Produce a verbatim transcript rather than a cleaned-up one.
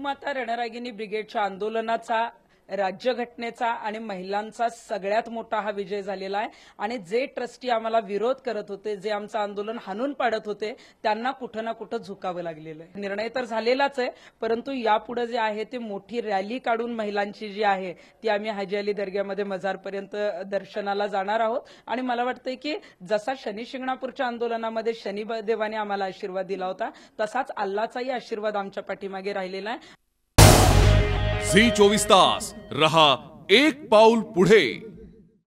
गोमाता रणरागिणी ब्रिगेडच्या आंदोलनाचा, राज्यघटनेचा आणि महिलांचा सगळ्यात मोठा हा विजय झालेला आहे। आणि जे ट्रस्टी आम्हाला विरोध करत होते, जे आमचं आंदोलन हाणून पाडत होते, त्यांना कुठं ना कुठं झुकावं लागलेलं आहे। निर्णय तर झालेलाच आहे, परंतु यापुढे जे आहे ते मोठी रॅली काढून महिलांची जी आहे ती आम्ही हाजी अली दर्ग्यामध्ये मजारपर्यंत दर्शनाला जाणार आहोत। आणि मला वाटतंय की जसा शनी शिंगणापूरच्या आंदोलनामध्ये शनिदेवाने आम्हाला आशीर्वाद दिला होता, तसाच अल्लाचाही आशीर्वाद आमच्या पाठीमागे राहिलेला आहे। झी चोवीस तास रहा एक पाऊल पुढे।